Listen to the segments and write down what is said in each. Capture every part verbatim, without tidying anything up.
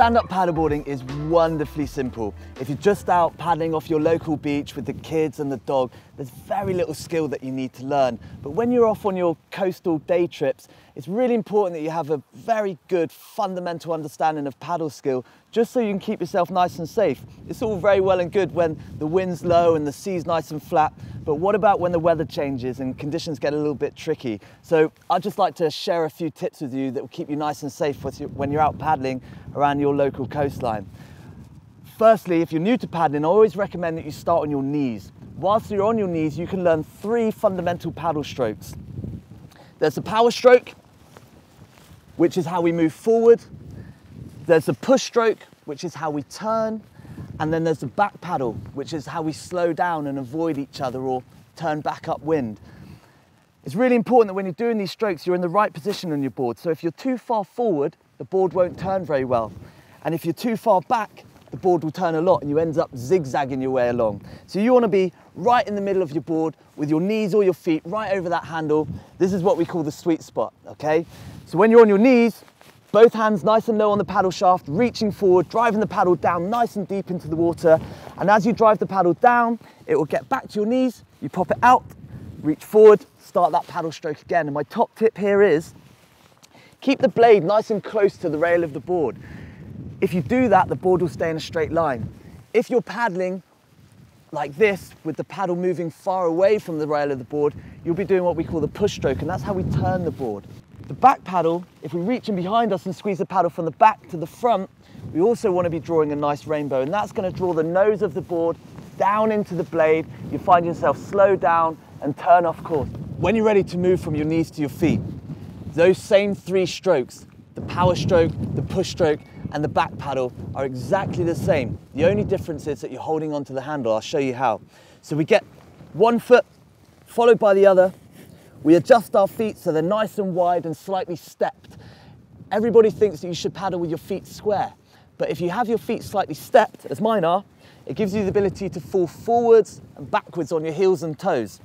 Stand-up paddleboarding is wonderfully simple. If you're just out paddling off your local beach with the kids and the dog, there's very little skill that you need to learn. But when you're off on your coastal day trips, it's really important that you have a very good fundamental understanding of paddle skill, just so you can keep yourself nice and safe. It's all very well and good when the wind's low and the sea's nice and flat, but what about when the weather changes and conditions get a little bit tricky? So I'd just like to share a few tips with you that will keep you nice and safe when you're out paddling around your local coastline. Firstly, if you're new to paddling, I always recommend that you start on your knees. Whilst you're on your knees, you can learn three fundamental paddle strokes. There's the power stroke, which is how we move forward. There's the push stroke, which is how we turn. And then there's the back paddle, which is how we slow down and avoid each other or turn back upwind. It's really important that when you're doing these strokes, you're in the right position on your board. So if you're too far forward, the board won't turn very well. And if you're too far back, the board will turn a lot and you end up zigzagging your way along. So you want to be right in the middle of your board with your knees or your feet right over that handle. This is what we call the sweet spot, okay? So when you're on your knees, both hands nice and low on the paddle shaft, reaching forward, driving the paddle down nice and deep into the water. And as you drive the paddle down, it will get back to your knees, you pop it out, reach forward, start that paddle stroke again. And my top tip here is, keep the blade nice and close to the rail of the board. If you do that, the board will stay in a straight line. If you're paddling like this, with the paddle moving far away from the rail of the board, you'll be doing what we call the push stroke, and that's how we turn the board. The back paddle, if we reach in behind us and squeeze the paddle from the back to the front, we also want to be drawing a nice rainbow, and that's going to draw the nose of the board down into the blade. You find yourself slow down and turn off course. When you're ready to move from your knees to your feet, those same three strokes, the power stroke, the push stroke, and the back paddle are exactly the same. The only difference is that you're holding onto the handle. I'll show you how. So we get one foot followed by the other. We adjust our feet so they're nice and wide and slightly stepped. Everybody thinks that you should paddle with your feet square, but if you have your feet slightly stepped, as mine are, it gives you the ability to fall forwards and backwards on your heels and toes.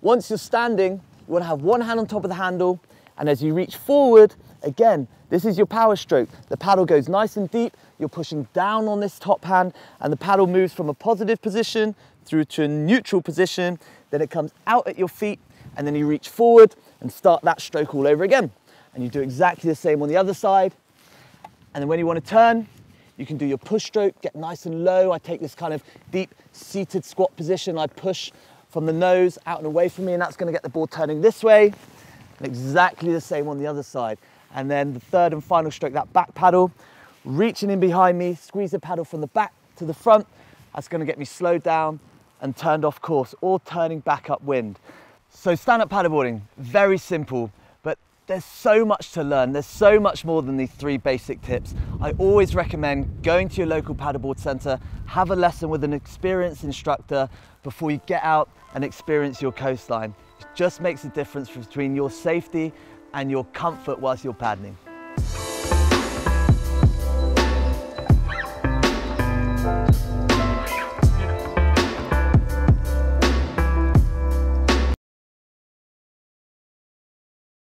Once you're standing, you want to have one hand on top of the handle, and as you reach forward, again, this is your power stroke. The paddle goes nice and deep, you're pushing down on this top hand, and the paddle moves from a positive position through to a neutral position, then it comes out at your feet, and then you reach forward and start that stroke all over again. And you do exactly the same on the other side. And then when you want to turn, you can do your push stroke, get nice and low. I take this kind of deep seated squat position. I push from the nose out and away from me, and that's going to get the board turning this way. And exactly the same on the other side. And then the third and final stroke, that back paddle, reaching in behind me, squeeze the paddle from the back to the front. That's going to get me slowed down and turned off course, or turning back upwind. So stand-up paddleboarding, very simple, but there's so much to learn. There's so much more than these three basic tips. I always recommend going to your local paddleboard centre, have a lesson with an experienced instructor before you get out and experience your coastline. It just makes a difference between your safety and your comfort whilst you're paddling.